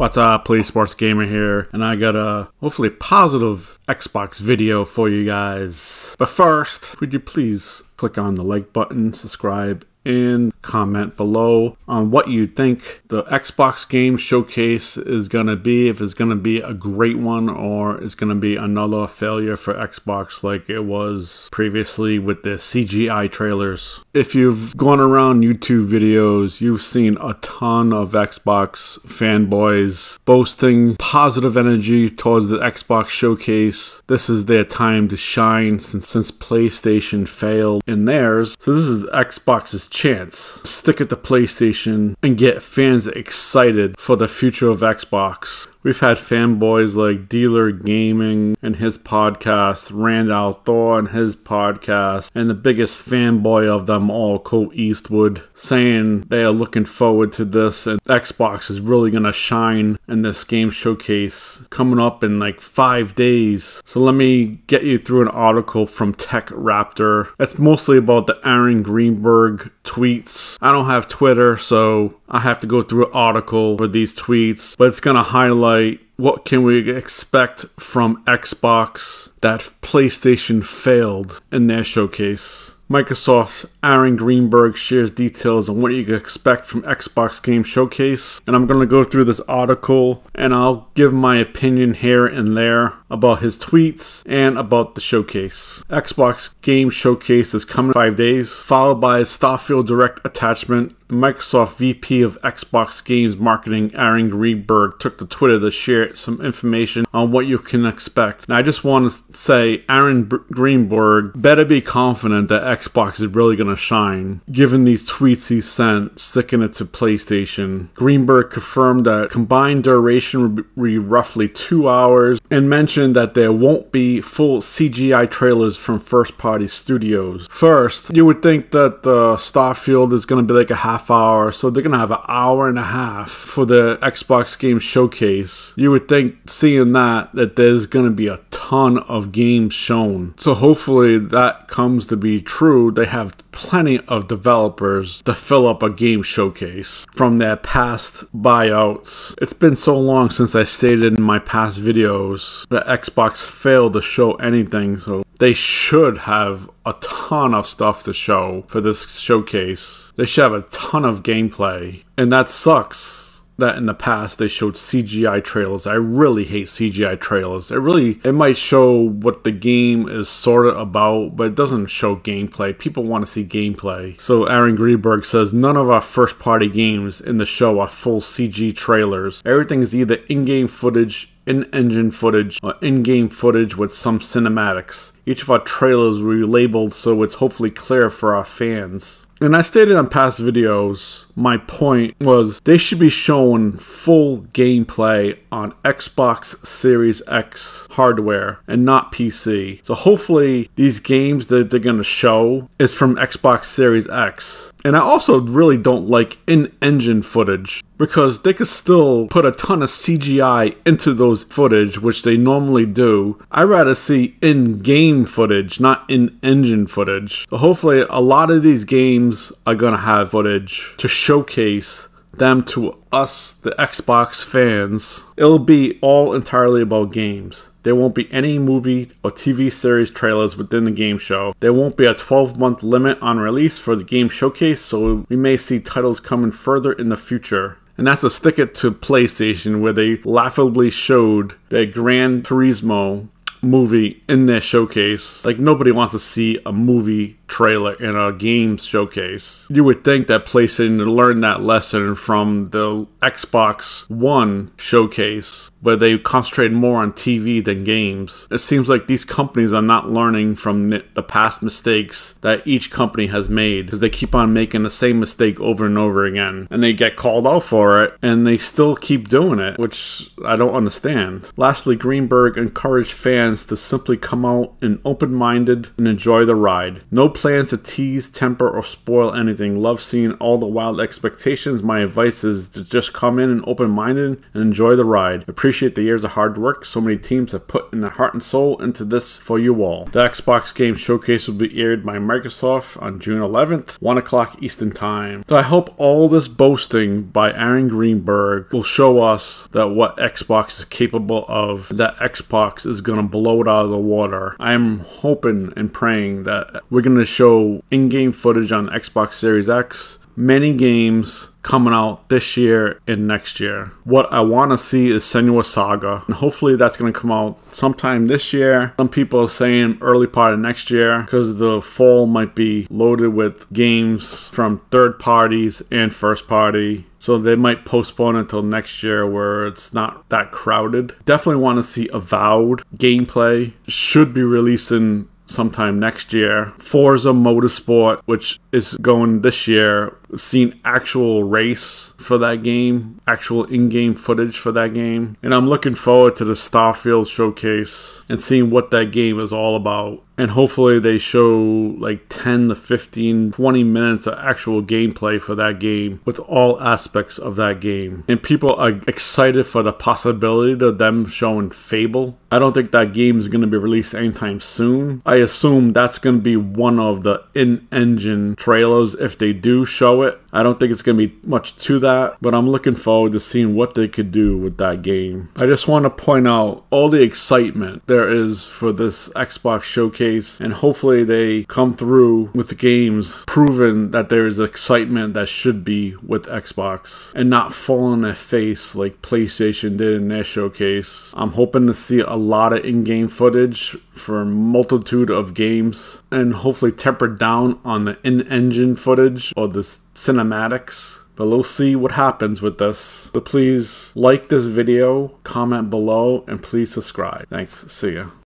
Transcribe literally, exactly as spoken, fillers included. What's up, PolitiSport Gamer here, and I got a hopefully positive Xbox video for you guys. But first, would you please click on the like button, subscribe, and comment below on what you think the Xbox game showcase is going to be, if it's going to be a great one or it's going to be another failure for Xbox like it was previously with the C G I trailers. If you've gone around YouTube videos, you've seen a ton of Xbox fanboys boasting positive energy towards the Xbox showcase. This is their time to shine since, since PlayStation failed in theirs. So this is Xbox's chance. Stick it to PlayStation and get fans excited for the future of Xbox. We've had fanboys like Dealer Gaming and his podcast, Randall Thor and his podcast, and the biggest fanboy of them all, Cole Eastwood, saying they are looking forward to this and Xbox is really going to shine in this game showcase coming up in like five days. So let me get you through an article from Tech Raptor. That's mostly about the Aaron Greenberg tweets. I don't have Twitter, so I have to go through an article for these tweets, but it's going to highlight what can we expect from Xbox that PlayStation failed in their showcase. Microsoft's Aaron Greenberg shares details on what you can expect from Xbox Game Showcase. And I'm going to go through this article and I'll give my opinion here and there about his tweets and about the showcase. Xbox Game Showcase is coming in five days, followed by a Starfield Direct attachment. Microsoft V P of Xbox Games Marketing, Aaron Greenberg, took to Twitter to share some information on what you can expect. Now, I just want to say Aaron B- Greenberg better be confident that Xbox is really going to shine, given these tweets he sent, sticking it to PlayStation. Greenberg confirmed that combined duration will be roughly two hours and mentioned that there won't be full C G I trailers from first-party studios. First, you would think that the Starfield is going to be like a half hour, so they're gonna have an hour and a half for the Xbox game showcase. You would think, seeing that, that there's gonna be a ton of games shown. So hopefully that comes to be true. They have plenty of developers to fill up a game showcase from their past buyouts. It's been so long since I stated in my past videos that Xbox failed to show anything, so they should have a ton of stuff to show for this showcase. They should have a ton of gameplay, and that sucks that in the past they showed C G I trailers. I really hate C G I trailers. It really, it might show what the game is sort of about, but it doesn't show gameplay. People want to see gameplay. So Aaron Greenberg says, none of our first party games in the show are full C G trailers. Everything is either in-game footage, in-engine footage, or in-game footage with some cinematics. Each of our trailers will be labeled so it's hopefully clear for our fans. And I stated on past videos, my point was they should be showing full gameplay on Xbox Series X hardware and not P C. So hopefully these games that they're going to show is from Xbox Series X. And I also really don't like in-engine footage, because they could still put a ton of C G I into those footage, which they normally do. I'd rather see in-game footage, not in-engine footage. So hopefully a lot of these games are going to have footage to showcase them to us, the Xbox fans. It'll be all entirely about games. There won't be any movie or T V series trailers within the game show. There won't be a twelve month limit on release for the game showcase, so we may see titles coming further in the future. And that's a stick it to PlayStation, where they laughably showed their Gran Turismo movie in their showcase. Like, nobody wants to see a movie trailer in a game showcase. You would think that PlayStation learned that lesson from the Xbox One showcase, where they concentrated more on T V than games. It seems like these companies are not learning from the past mistakes that each company has made, because they keep on making the same mistake over and over again, and they get called out for it, and they still keep doing it, which I don't understand. Lastly, Greenberg encouraged fans to simply come out and open-minded and enjoy the ride. No plans to tease, temper, or spoil anything. Love seeing all the wild expectations. My advice is to just come in and open-minded and enjoy the ride. Appreciate the years of hard work so many teams have put in their heart and soul into this for you all. The Xbox Game Showcase will be aired by Microsoft on June eleventh, one o'clock Eastern Time. So I hope all this boasting by Aaron Greenberg will show us that what Xbox is capable of, that Xbox is going to blow it out of the water. I'm hoping and praying that we're going to show in-game footage on Xbox Series X, many games coming out this year and next year. What I want to see is Senua Saga, and hopefully that's going to come out sometime this year. Some people are saying early part of next year because the fall might be loaded with games from third parties and first party, so they might postpone until next year where it's not that crowded. Definitely want to see Avowed gameplay. Should be releasing sometime next year. Forza Motorsport, which is going this year, seen actual race for that game, actual in-game footage for that game. And I'm looking forward to the Starfield showcase and seeing what that game is all about. And hopefully they show like ten to fifteen, twenty minutes of actual gameplay for that game with all aspects of that game. And people are excited for the possibility of them showing Fable. I don't think that game is going to be released anytime soon. I assume that's going to be one of the in-engine trailers if they do show it. I don't think it's going to be much to that, but I'm looking forward to seeing what they could do with that game. I just want to point out all the excitement there is for this Xbox showcase, and hopefully they come through with the games, proving that there is excitement that should be with Xbox and not fall on their face like PlayStation did in their showcase. I'm hoping to see a lot of in-game footage for a multitude of games, and hopefully tempered down on the in-engine footage or the cinematics. But we'll see what happens with this. But please like this video, comment below, and please subscribe. Thanks. See ya.